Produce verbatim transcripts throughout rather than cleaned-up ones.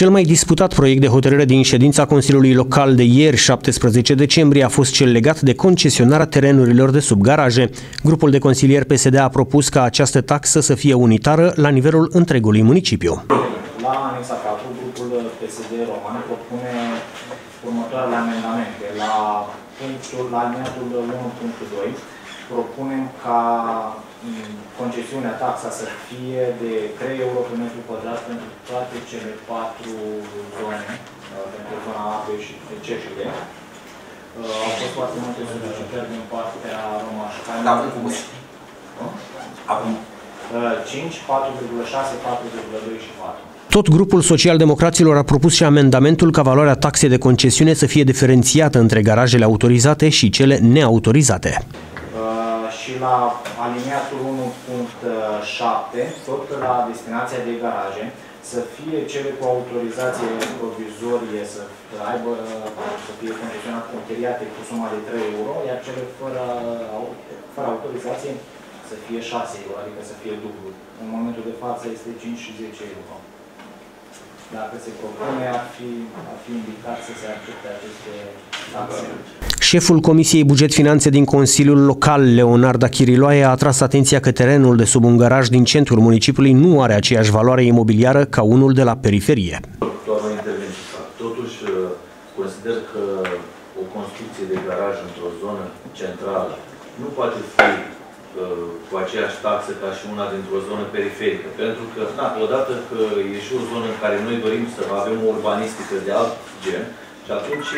Cel mai disputat proiect de hotărâre din ședința Consiliului Local de ieri, șaptesprezece decembrie, a fost cel legat de concesionarea terenurilor de sub garaje. Grupul de consilieri P S D a propus ca această taxă să fie unitară la nivelul întregului municipiu. La anexa patru, grupul P S D Roman propune următoarele amendamente. La punctul, la alineatul unu punct doi, propunem ca concesiunea, taxa să fie de trei euro pe metru pătrat pentru toate cele patru zone, pentru zona apei și ceșile. Au fost foarte multe solicitări din partea Romașcanului. Acum cum e? Acum? cinci, patru virgulă șase, patru virgulă doi și patru. Tot grupul social-democraților a propus și amendamentul ca valoarea taxei de concesiune să fie diferențiată între garajele autorizate și cele neautorizate. Și la alineatul unu punct șapte, tot la destinația de garaje, să fie cele cu autorizație provizorie, să aibă, să fie concesionat închiriate cu suma de trei euro, iar cele fără, fără autorizație să fie șase euro, adică să fie dublu. În momentul de față este cinci și zece euro. Dacă se propune, ar fi, ar fi indicat să se accepte aceste taxe. Șeful Comisiei Buget-Finanțe din Consiliul Local, Leonarda Chiriloaie, a atras atenția că terenul de sub un garaj din centrul municipiului nu are aceeași valoare imobiliară ca unul de la periferie. Doar o intervenție. Totuși, consider că o construcție de garaj într-o zonă centrală nu poate fi cu aceeași taxă ca și una dintr-o zonă periferică. Pentru că, na, odată că e și o zonă în care noi dorim să avem o urbanistică de alt gen, și atunci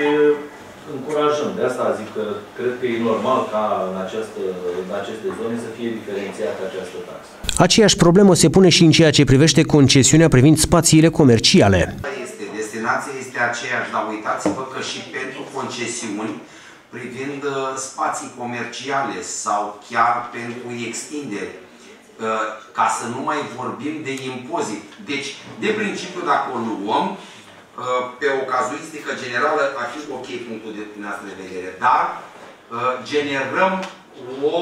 încurajăm. De asta zic că cred că e normal ca în, această, în aceste zone să fie diferențiată această taxă. Aceeași problemă se pune și în ceea ce privește concesiunea privind spațiile comerciale. Este, destinația este aceeași, dar uitați-vă că și pentru concesiuni privind spații comerciale sau chiar pentru extindere, ca să nu mai vorbim de impozit. Deci, de principiu, dacă o luăm, pe o cazuistică generală, ar fi ok punctul de dumneavoastră de vedere, dar generăm o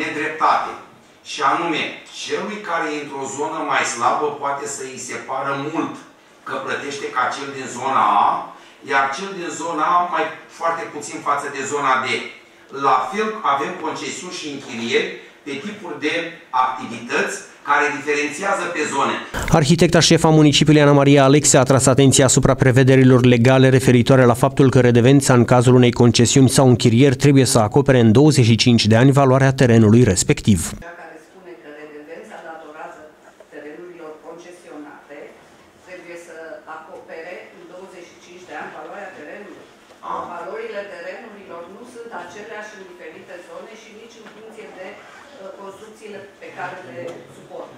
nedreptate. Și anume, celui care e într-o zonă mai slabă poate să îi separă mult că plătește ca cel din zona A, iar cel din zona A mai foarte puțin față de zona D. La fel avem concesiuni și închirieri pe tipuri de activități care diferențiază pe zone. Arhitecta șefa municipiului Ana Maria Alexe a tras atenția asupra prevederilor legale referitoare la faptul că redevența în cazul unei concesiuni sau închirieri trebuie să acopere în douăzeci și cinci de ani valoarea terenului respectiv. Care spune că redevența datorează terenurilor concesionate trebuie să acopere în douăzeci și cinci de ani valoarea terenului. Valorile terenurilor nu sunt aceleași în diferite zone și nici în funcție de construcțiile pe care le suportă.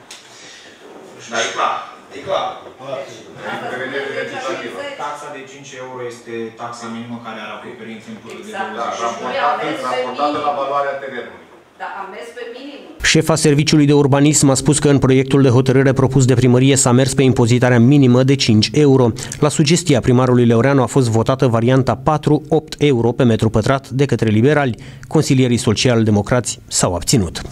Da, e clar. E clar. Taxa de cinci euro este taxa minimă care ar acoperi în timpul de douăzeci și cinci de ani, raportată la valoarea terenului. Da, pe minim. Șefa Serviciului de Urbanism a spus că în proiectul de hotărâre propus de primărie s-a mers pe impozitarea minimă de cinci euro. La sugestia primarului Leoreanu a fost votată varianta patru opt euro pe metru pătrat de către liberali. Consilierii social-democrați s-au abținut.